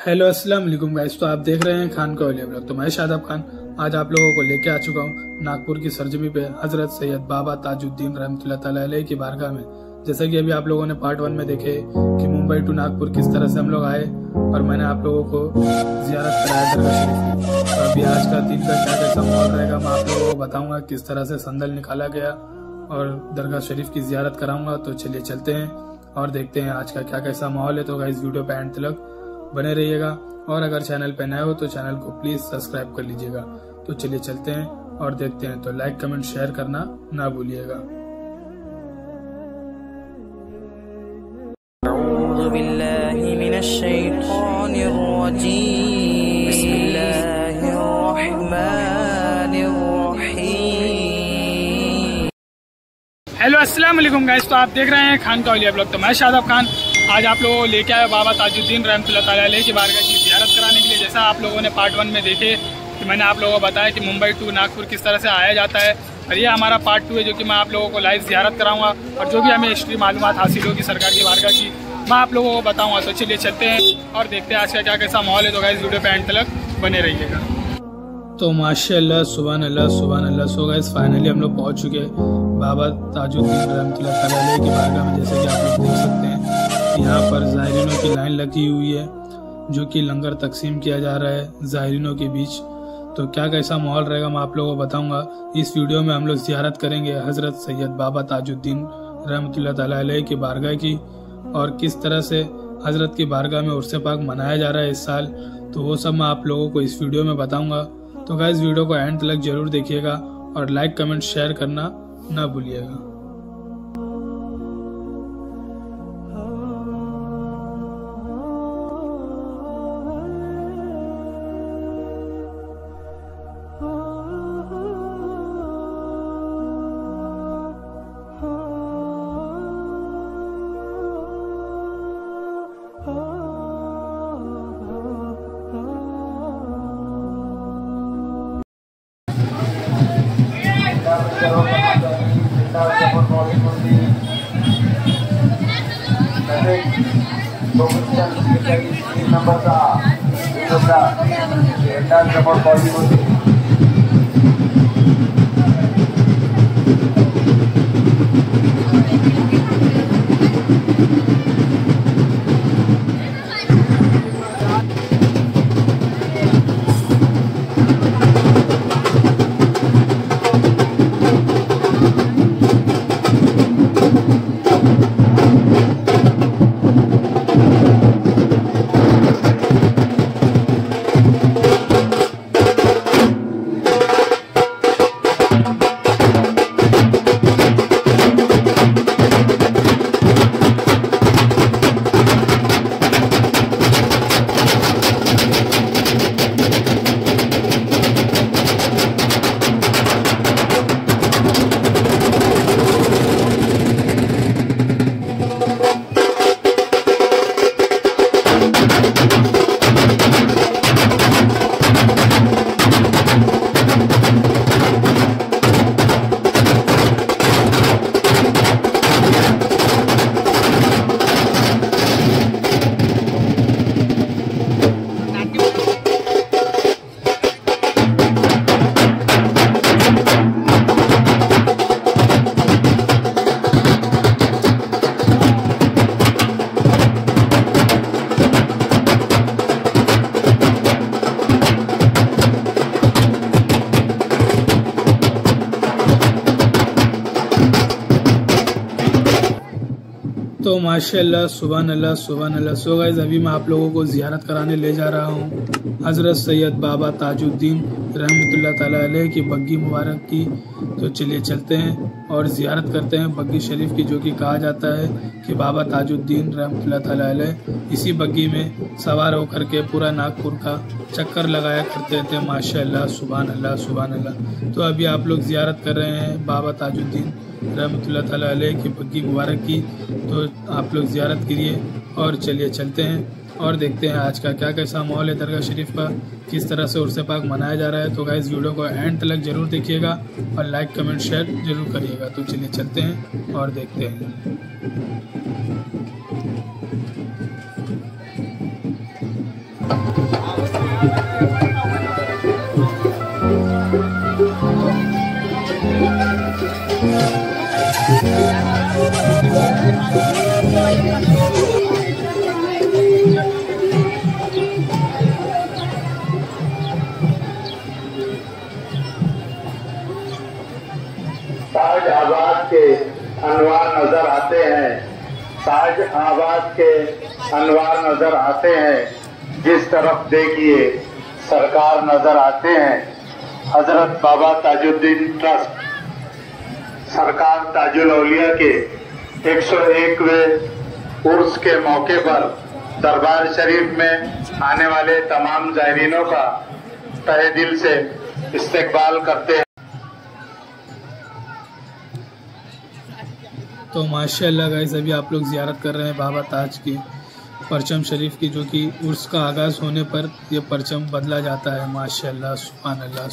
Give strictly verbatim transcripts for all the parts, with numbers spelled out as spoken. Hello अस्सलाम वालेकुम guys. तो आप देख रहे हैं खानका औलिया ब्लॉग। तो मैं शादाब खान आज आप लोगों को लेके आ चुका हूँ नागपुर की सरजमी पे हजरत सैयद बाबा ताजुद्दीन रहमतुल्लाह तआला अलैह की बारगाह में। जैसा कि अभी आप लोगों ने पार्ट वन में देखे कि मुंबई टू नागपुर किस तरह से हम लोग आए और मैंने आप लोगों को जियारत कराया दरगाह शरीफ। तो अभी आज का दिन का क्या कैसा माहौल रहेगा मैं आप लोगों को बताऊँगा, किस तरह से संदल निकाला गया और दरगाह शरीफ की जियारत कराऊँगा। तो चलिए चलते हैं और देखते हैं आज का क्या कैसा माहौल है। तो गाइस वीडियो पे एंड तक बने रहिएगा और अगर चैनल पे नए हो तो चैनल को प्लीज सब्सक्राइब कर लीजिएगा। तो चलिए चलते हैं और देखते हैं। तो लाइक कमेंट शेयर करना ना भूलिएगा। हेलो अस्सलाम वालेकुम गाइस। तो आप देख रहे हैं खानका औलिया ब्लॉग। तो मैं शादाब खान आज आप लोगों को लेके आया बाबा ताजुद्दीन रहमतुल्लाह तआला अलैह की बारगाह की जियारत कराने के लिए। जैसा आप लोगों ने पार्ट वन में देखे कि मैंने आप लोगों को बताया कि मुंबई टू नागपुर किस तरह से आया जाता है और ये हमारा पार्ट टू है जो कि मैं आप लोगों को लाइव जियारत कराऊंगा और जो भी हमें हिस्ट्री मालूमात हासिल होगी सरकार की बारगाह की मैं आप लोगों को बताऊँगा। तो चलिए चलते हैं और देखते हैं आज का क्या कैसा माहौल है। तो गाइस वीडियो पे एंड तक बने रहिएगा। तो माशाल्लाह सुबहानल्लाह सुबहानल्लाह। सो गाइस फाइनली हम लोग पहुँच चुके हैं बाबा ताजुद्दीन रहमतुल्लाह तआला अलैह की बारगाह में। जैसे कि आप लोग देख सकते हैं यहाँ पर ज़ायरीनों की लाइन लगी हुई है जो कि लंगर तकसीम किया जा रहा है ज़ायरीनों के बीच। तो क्या कैसा माहौल रहेगा मैं आप लोगों को बताऊँगा। इस वीडियो में हम लोग जियारत करेंगे हज़रत सैयद बाबा ताजुद्दीन रहमतुल्लाह तआला अलैह की बारगाह की और किस तरह से हज़रत की बारगाह में उर्से पाक मनाया जा रहा है इस साल। तो वो सब मैं आप लोगों को इस वीडियो में बताऊँगा। तो गाइस वीडियो को एंड तक जरूर देखिएगा और लाइक कमेंट शेयर करना ना भूलिएगा। तो माशाल्लाह सुबहानल्लाह सुबहानल्लाह। सो गाइस अभी मैं आप लोगों को ज़ियारत कराने ले जा रहा हूँ हज़रत सैयद बाबा ताजुद्दीन रहमतुल्लाह तआला अलैह की बग्गी मुबारक की। तो चलिए चलते हैं और ज़ियारत करते हैं बग्गी शरीफ की, जो कि कहा जाता है कि बाबा ताजुद्दीन रहमतुल्लाह तआला अलैह इसी बग्गी में सवार होकर के पूरा नागपुर का चक्कर लगाया करते थे। माशाल्लाह सुबहानल्लाह सुबहानल्लाह। तो अभी आप लोग ज़ियारत कर रहे हैं बाबा ताजुद्दीन रहमतुल्लाह तआला अलैह की बग्गी मुबारक की। तो आप लोग ज़ियारत करिए और चलिए चलते हैं और देखते हैं आज का क्या कैसा माहौल है दरगाह शरीफ का, किस तरह से उर्से पाक मनाया जा रहा है। तो गाइस वीडियो को एंड तक जरूर देखिएगा और लाइक कमेंट शेयर जरूर करिएगा। तो चलिए चलते हैं और देखते हैं। ताज आबाद के अनवार नजर आते हैं, ताज आबाद के अनवार नजर आते हैं, जिस तरफ देखिए सरकार नजर आते हैं। हजरत बाबा ताजुद्दीन ट्रस्ट सरकार ताजुल औलिया के एक सौ एकवें उर्स के मौके पर दरबार शरीफ में आने वाले तमाम जायरीनों का तहे दिल से इस्तकबाल करते हैं। तो माशाल्लाह गाइस, अभी आप लोग ज़ियारत कर रहे हैं बाबा ताज की परचम शरीफ की, जो कि उर्स का आगाज़ होने पर यह परचम बदला जाता है। माशाल्लाह, सुभानअल्लाह, माशाल्लाह,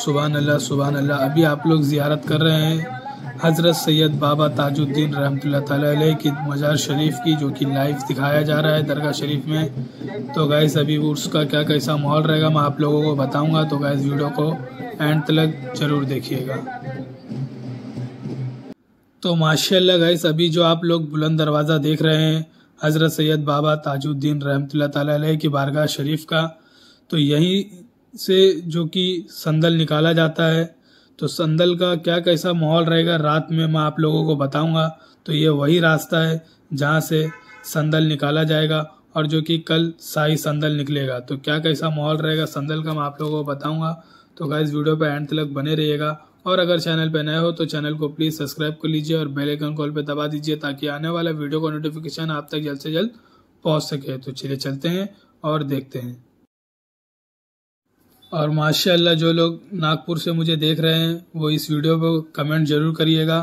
सुभानअल्लाह, सुभानअल्लाह। अभी आप लोग ज़ियारत कर रहे हैं हज़रत सैयद बाबा ताजुद्दीन रहमतुल्लाह तआला अलैह की मज़ार शरीफ की, जो कि लाइव दिखाया जा रहा है दरगाह शरीफ में। तो गाइस, अभी उर्स का क्या कैसा माहौल रहेगा मैं आप लोगों को बताऊंगा, तो गाइस वीडियो को एंड तक ज़रूर देखिएगा। तो माशाल्लाह गाइस, अभी जो आप लोग बुलंद दरवाज़ा देख रहे हैं हज़रत सैयद बाबा ताजुद्दीन रहमतुल्लाह तआला अलैह की बारगाह शरीफ का, तो यहीं से जो कि संदल निकाला जाता है। तो संदल का क्या कैसा माहौल रहेगा रात में मैं आप लोगों को बताऊंगा। तो ये वही रास्ता है जहाँ से संदल निकाला जाएगा और जो कि कल शाही संदल निकलेगा। तो क्या कैसा माहौल रहेगा संदल का मैं आप लोगों को बताऊंगा। तो गाइस वीडियो पे एंड तक बने रहिएगा और अगर चैनल पे नए हो तो चैनल को प्लीज़ सब्सक्राइब कर लीजिए और बेल आइकन कॉल पे दबा दीजिए ताकि आने वाला वीडियो का नोटिफिकेशन आप तक जल्द से जल्द पहुँच सके। तो चलिए चलते हैं और देखते हैं। और माशाल्लाह जो लोग नागपुर से मुझे देख रहे हैं वो इस वीडियो को कमेंट ज़रूर करिएगा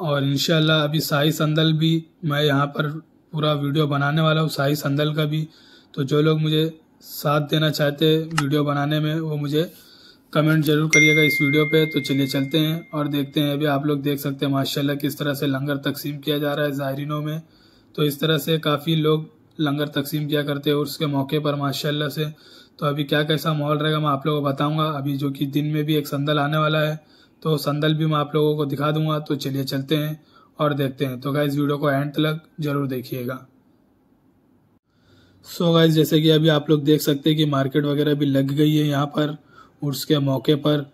और इंशाल्लाह अभी शाही संदल भी मैं यहाँ पर पूरा वीडियो बनाने वाला हूँ, शाही संदल का भी। तो जो लोग मुझे साथ देना चाहते वीडियो बनाने में वो मुझे कमेंट ज़रूर करिएगा इस वीडियो पे। तो चलिए चलते हैं और देखते हैं। अभी आप लोग देख सकते हैं माशाल्लाह किस तरह से लंगर तकसीम किया जा रहा है ज़ायरीनों में। तो इस तरह से काफ़ी लोग लंगर तकसीम किया करते हैं उसके मौके पर माशाल्लाह से। तो अभी क्या कैसा माहौल रहेगा मैं आप लोगों को बताऊंगा। अभी जो कि दिन में भी एक संदल आने वाला है तो संदल भी मैं आप लोगों को दिखा दूंगा। तो चलिए चलते हैं और देखते हैं। तो गाइस वीडियो को एंड तक जरूर देखिएगा। सो गाइस जैसे कि अभी आप लोग देख सकते हैं कि मार्केट वगैरह भी लग गई है यहाँ पर उर्स के मौके पर।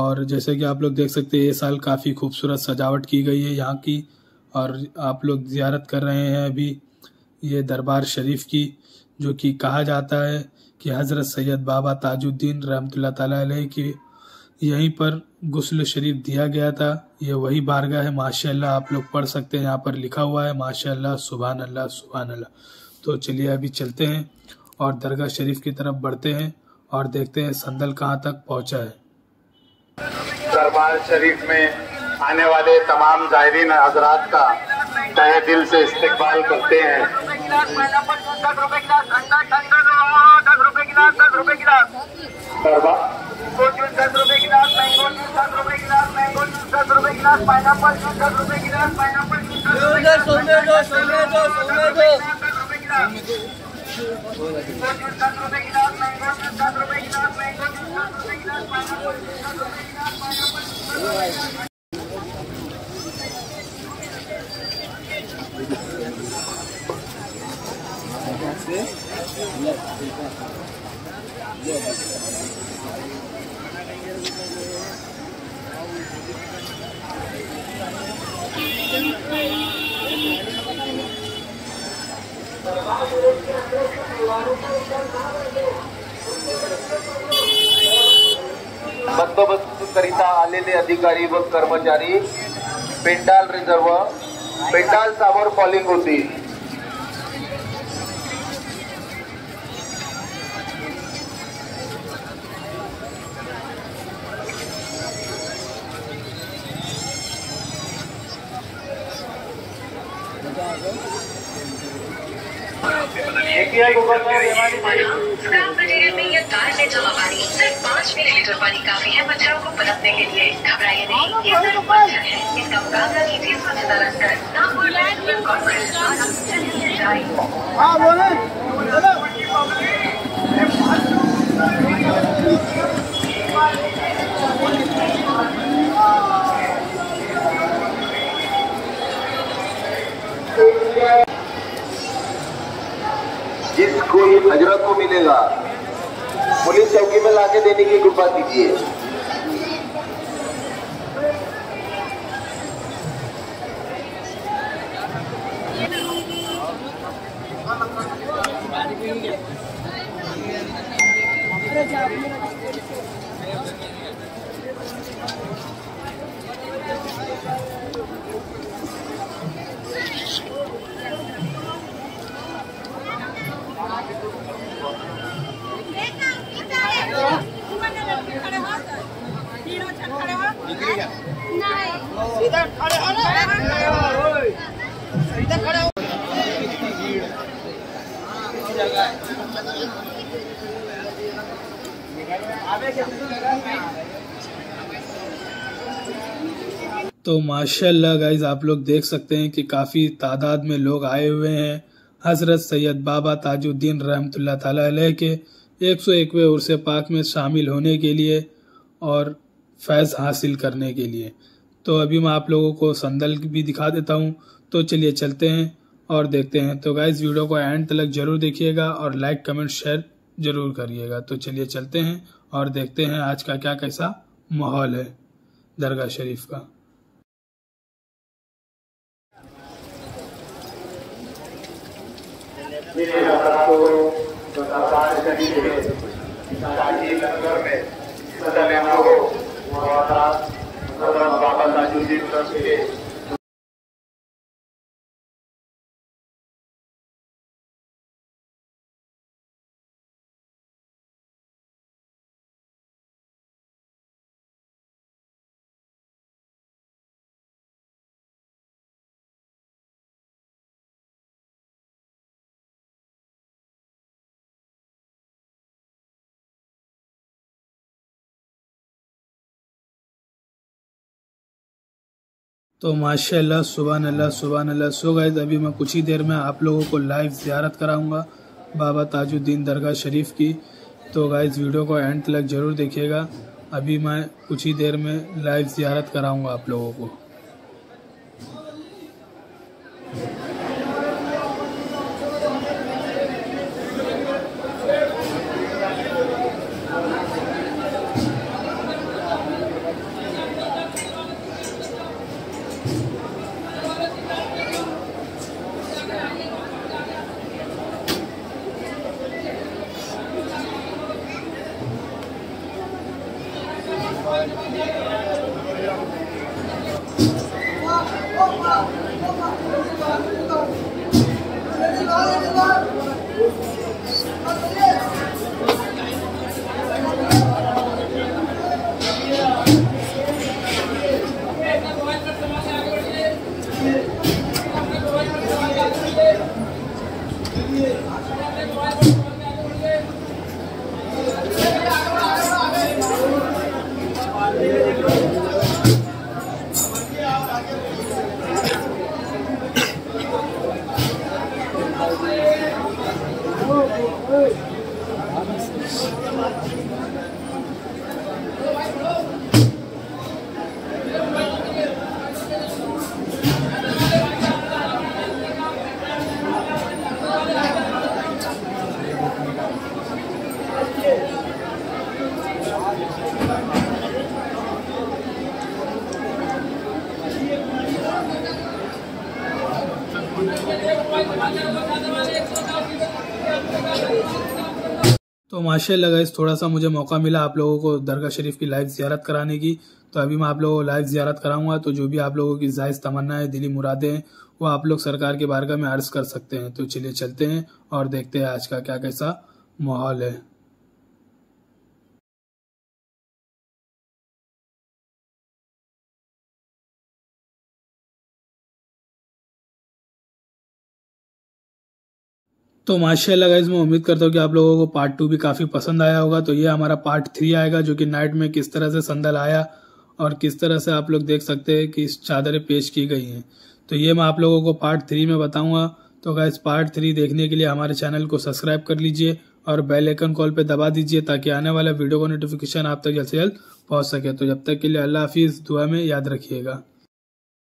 और जैसे कि आप लोग देख सकते हैं ये साल काफ़ी खूबसूरत सजावट की गई है यहाँ की। और आप लोग जियारत कर रहे हैं अभी ये दरबार शरीफ की, जो कि कहा जाता है कि हज़रत सैयद बाबा ताजुद्दीन रहमतुल्लाह ताला अलैह की यहीं पर गुस्ल शरीफ दिया गया था। ये वही बारगाह है माशाल्लाह। आप लोग पढ़ सकते हैं यहाँ पर लिखा हुआ है माशाल्लाह सुभान अल्लाह सुभान अल्लाह। तो चलिए अभी चलते हैं और दरगाह शरीफ की तरफ बढ़ते हैं और देखते हैं संदल कहाँ तक पहुँचा है। दरबार शरीफ में आने वाले तमाम जायरीन हजरात का तहे दिल से इस्तकबाल करते हैं। दरबार बंदोबस्त करिता आलेले अधिकारी व कर्मचारी पेंडाल रिझर्व पेंडाल सावर कॉलिंग होती। मटेरियल में यह कार में जमा पानी सिर्फ पाँच मिलीलीटर पानी काफी है मच्छरों को पनपने के लिए। घबराइए नहीं, ये सिर्फ मच्छर है। इसका मुकाबला कीजिए स्वच्छता रखकर। नागपुर म्यूनसिपल कॉर्पोरेशन जिसको ये हजरत को मिलेगा पुलिस चौकी में लाके देने की कृपा कीजिए। तो माशाल्लाह गाइज आप लोग देख सकते हैं कि काफ़ी तादाद में लोग आए हुए हैं हज़रत सैयद बाबा ताजुद्दीन रहमतुल्लाह ताला अलैह के एक सौ एकवें उर्से पाक में शामिल होने के लिए और फैज़ हासिल करने के लिए। तो अभी मैं आप लोगों को संदल भी दिखा देता हूं। तो चलिए चलते हैं और देखते हैं। तो गाइज वीडियो को एंड तक जरूर देखिएगा और लाइक कमेंट शेयर ज़रूर करिएगा। तो चलिए चलते हैं और देखते हैं आज का क्या कैसा माहौल है। दरगाह शरीफ का। तो माशाल्लाह सुबहान अल्लाह सुबहान अल्लाह। सो गाइस अभी मैं कुछ ही देर में आप लोगों को लाइव ज़ियारत कराऊंगा बाबा ताजुद्दीन दरगाह शरीफ की। तो गाइस वीडियो को एंड तक ज़रूर देखिएगा। अभी मैं कुछ ही देर में लाइव ज़ियारत कराऊंगा आप लोगों को। तो माशाल्लाह गाइस थोड़ा सा मुझे मौका मिला आप लोगों को दरगाह शरीफ की लाइव ज़ियारत कराने की। तो अभी मैं आप लोगों को लाइव ज़ियारत कराऊंगा। तो जो भी आप लोगों की जायज़ तमन्ना है, दिली मुरादें हैं, वो आप लोग सरकार के बारगाह में अर्ज़ कर सकते हैं। तो चलिए चलते हैं और देखते हैं आज का क्या कैसा माहौल है। तो माशाल्लाह गाइस मैं उम्मीद करता हूँ कि आप लोगों को पार्ट टू भी काफ़ी पसंद आया होगा। तो ये हमारा पार्ट थ्री आएगा जो कि नाइट में किस तरह से संदल आया और किस तरह से आप लोग देख सकते हैं कि इस चादरें पेश की गई हैं। तो ये मैं आप लोगों को पार्ट थ्री में बताऊंगा। तो गाइस पार्ट थ्री देखने के लिए हमारे चैनल को सब्सक्राइब कर लीजिए और बेल आइकन कॉल पर दबा दीजिए ताकि आने वाला वीडियो का नोटिफिकेशन आप तक जल्द से जल्द पहुँच सके। तो जब तक के लिए अल्लाह हाफिज़, दुआ में याद रखिएगा।